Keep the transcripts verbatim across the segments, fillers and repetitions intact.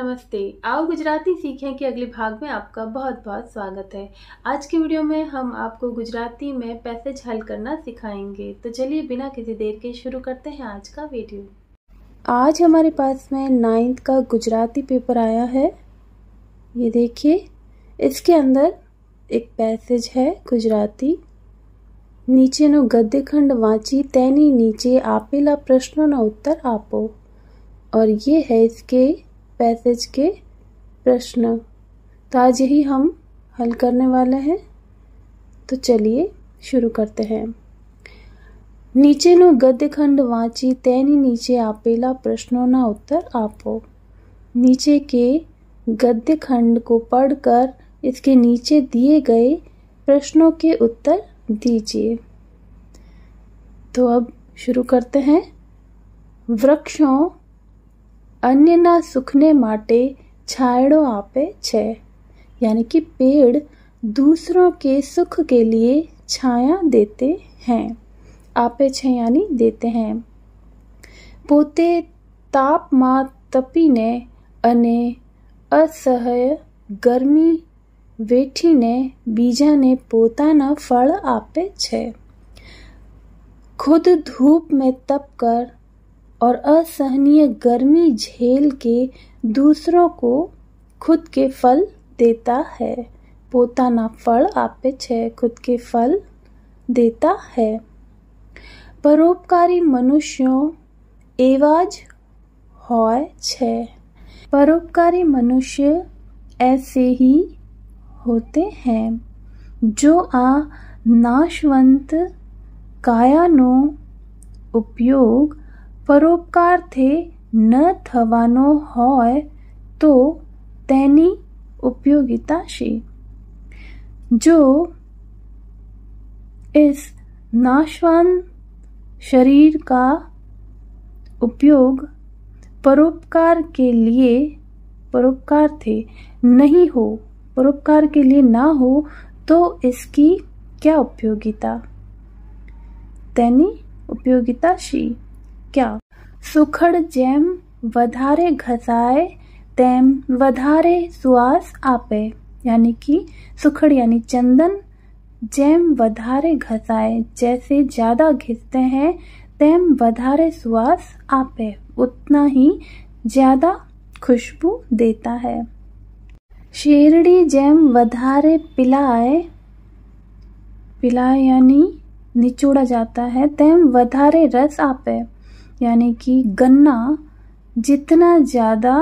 नमस्ते, आओ गुजराती सीखें के अगले भाग में आपका बहुत बहुत स्वागत है। आज के वीडियो में हम आपको गुजराती में पैसेज हल करना सिखाएंगे, तो चलिए बिना किसी देर के शुरू करते हैं आज का वीडियो। आज हमारे पास में नाइन्थ का गुजराती पेपर आया है। ये देखिए, इसके अंदर एक पैसेज है गुजराती। नीचेनो गद्यखंड वाँची तेनी नीचे आपेला प्रश्नों उत्तर आपो। और ये है इसके पैसेज के प्रश्न, तो आज यही हम हल करने वाले हैं। तो चलिए शुरू करते हैं। नीचेनो गद्यखंड वाँची तेनी नीचे आपेला प्रश्नों उत्तर आपो। नीचे के गद्यखंड को पढ़कर इसके नीचे दिए गए प्रश्नों के उत्तर दीजिए। तो अब शुरू करते हैं। वृक्षों अन्यना सुखने माटे छायड़ो आपे छे, यानी कि पेड़ दूसरों के सुख के लिए छाया देते हैं। आपे छे यानी देते हैं। पोते ताप मां तपीने अने असह्य गर्मी वेठीने बीजाने पोताना फल आपे छे। खुद धूप में तप कर और असहनीय गर्मी झेल के दूसरों को खुद के फल देता है। पोताना फल आपे छे, खुद के फल देता है। परोपकारी मनुष्यों एवाज होय छे, परोपकारी मनुष्य ऐसे ही होते हैं। जो आ नाशवंत कायानो उपयोग परोपकार थे न थवानो होय तो तेनी उपयोगिता शे। जो इस नाशवान शरीर का उपयोग परोपकार के लिए परोपकार थे नहीं हो, परोपकार के लिए ना हो तो इसकी क्या उपयोगिता, तेनी उपयोगिता शी क्या। सुखड़ जेम वधारे घसाए तेम वधारे सुवास आपे, यानी कि सुखड़ यानी चंदन, जेम वधारे घसाए जैसे ज्यादा घिसते हैं तेम वधारे सुवास आपे, उतना ही ज्यादा खुशबू देता है। शेरडी जेम वधारे पिलाए, पिलाए यानी निचोड़ा जाता है, तेम वधारे रस आपे, यानी कि गन्ना जितना ज़्यादा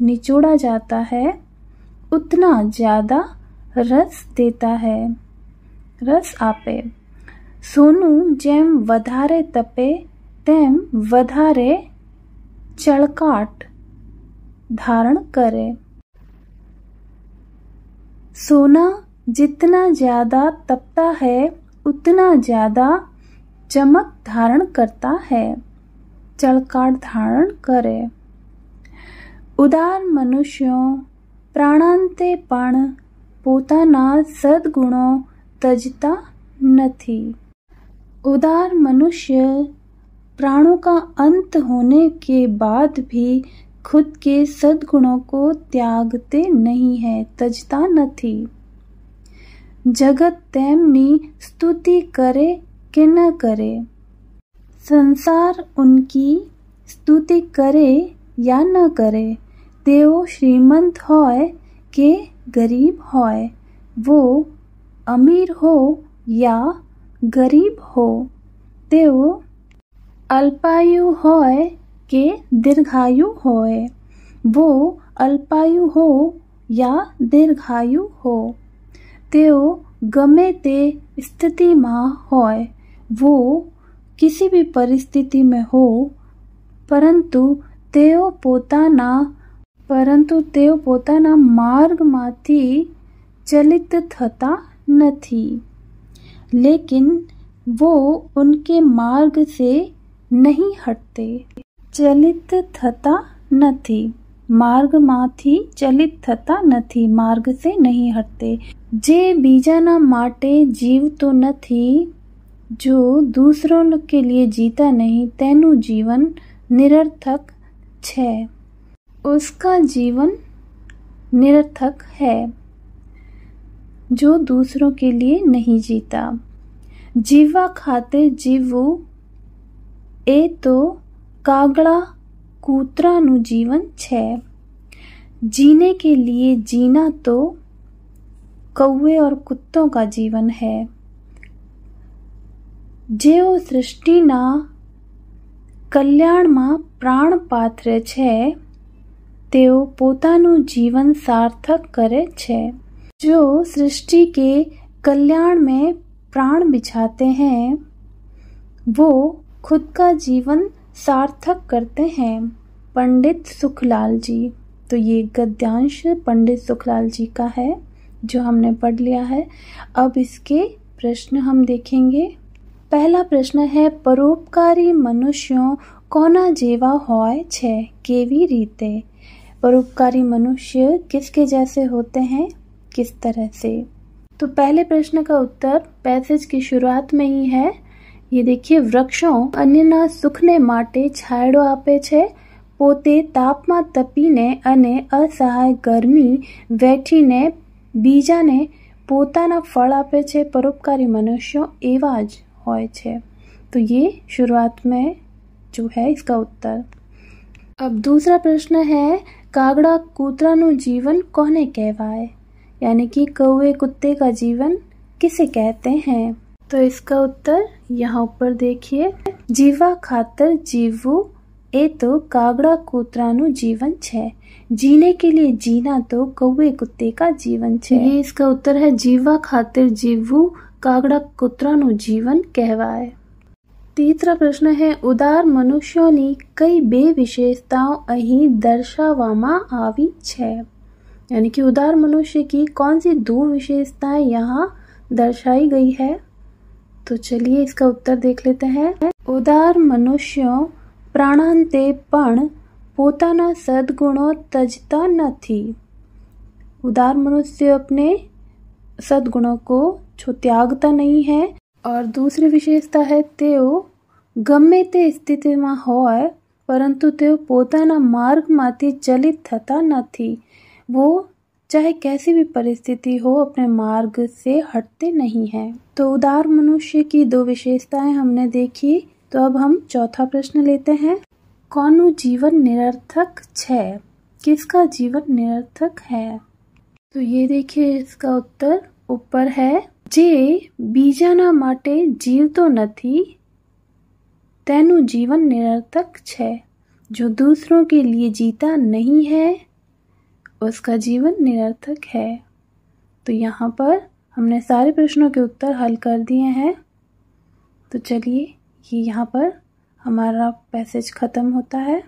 निचोड़ा जाता है उतना ज़्यादा रस देता है, रस आपे। सोनू जेम वधारे तपे तेम वधारे चड़काट धारण करे। सोना जितना ज़्यादा तपता है उतना ज़्यादा चमक धारण करता है, चड़काट धारण करे। उदार मनुष्यों प्राणांते पण पोताना सद्गुणों तजता नथी, उदार मनुष्य प्राणों का अंत होने के बाद भी खुद के सद्गुणों को त्यागते नहीं है, तजता नथी। जगत तेमनी स्तुति करे कि न करे, संसार उनकी स्तुति करे या न करे, तेओ श्रीमंत होए के गरीब होए, वो अमीर हो या गरीब हो, तेओ अल्पायु होए के दीर्घायु होए, वो अल्पायु हो या दीर्घायु हो, तेओ गमे ते स्थिति मां होए, वो किसी भी परिस्थिति में हो परंतु तेओ पोताना परंतु तेओ पोताना मार्ग मांथी चलित थता नथी, लेकिन वो उनके मार्ग से नहीं हटते। चलित थता नथी मार्ग माथी चलित थता नथी, मार्ग से नहीं हटते। जे बीजाना माटे जीव तो नथी, जो दूसरों के लिए जीता नहीं तेनु जीवन निरर्थक छे। उसका जीवन निरर्थक है जो दूसरों के लिए नहीं जीता। जीवा खाते जीवो ए तो कागड़ा कूतरानु जीवन छे। जीने के लिए जीना तो कौवे और कुत्तों का जीवन है। जेओ सृष्टिना कल्याण में प्राण पात्र छे तेओ पोतानु जीवन सार्थक करे छे। जो सृष्टि के कल्याण में प्राण बिछाते हैं वो खुद का जीवन सार्थक करते हैं। पंडित सुखलाल जी। तो ये गद्यांश पंडित सुखलाल जी का है जो हमने पढ़ लिया है। अब इसके प्रश्न हम देखेंगे। पहला प्रश्न है, परोपकारी मनुष्यों कोना जेवा होय छे, केवी रीते? परोपकारी मनुष्य किसके जैसे होते हैं, किस तरह से? तो पहले प्रश्न का उत्तर पैसेज की शुरुआत में ही है। ये देखिए, वृक्षों अन्यना सुखने माटे छायडो आपे छे, पोते तापमा तपीने अने असहाय गर्मी वेठीने बीजाने पोताना फल आपे छे। परोपकारी मनुष्यों एवा ज होय छे। तो ये शुरुआत में जो है इसका उत्तर। अब दूसरा प्रश्न है, कागड़ा कूतरानु जीवन कोने कहवाय, यानी कि कौवे कुत्ते का जीवन किसे कहते हैं? तो इसका उत्तर यहाँ ऊपर देखिए, जीवा खातर जीवू ए तो कागड़ा कूतरानु जीवन छे, जीने के लिए जीना तो कौवे कुत्ते का जीवन छे। ये इसका उत्तर है, जीवा खातिर जीवू कागड़ा कूतरानु जीवन कहवाए। तीसरा प्रश्न है, उदार मनुष्यों ने कई बे विशेषताओं अही दर्शावामा आवी छे, यानी कि उदार मनुष्य की कौन सी दो विशेषताएं यहाँ दर्शाई गई है? तो चलिए इसका उत्तर देख लेते हैं। उदार मनुष्यों प्राणांते पण पोताना सद्गुणों तजता न थी। उदार मनुष्य अपने सद्गुणों को छो त्यागता नहीं है। और दूसरी विशेषता है, तेओ गम्मे ते स्थिति में होय परंतु तेओ पोताना मार्ग माथी चलित थता न थी। वो चाहे कैसी भी परिस्थिति हो अपने मार्ग से हटते नहीं हैं। तो उदार मनुष्य की दो विशेषताएं हमने देखी। तो अब हम चौथा प्रश्न लेते हैं, कौनु जीवन निरर्थक छे, किसका जीवन निरर्थक है? तो ये देखिए, इसका उत्तर ऊपर है, जे बीजाना माटे जीवतो नथी तेनु जीवन निरर्थक छे, जो दूसरों के लिए जीता नहीं है उसका जीवन निरर्थक है। तो यहाँ पर हमने सारे प्रश्नों के उत्तर हल कर दिए हैं। तो चलिए, ये यहाँ पर हमारा पैसेज ख़त्म होता है।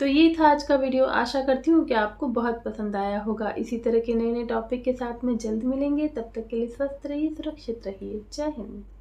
तो ये था आज का वीडियो। आशा करती हूँ कि आपको बहुत पसंद आया होगा। इसी तरह के नए नए टॉपिक के साथ में जल्द मिलेंगे। तब तक के लिए स्वस्थ रहिए, सुरक्षित रहिए। जय हिंद।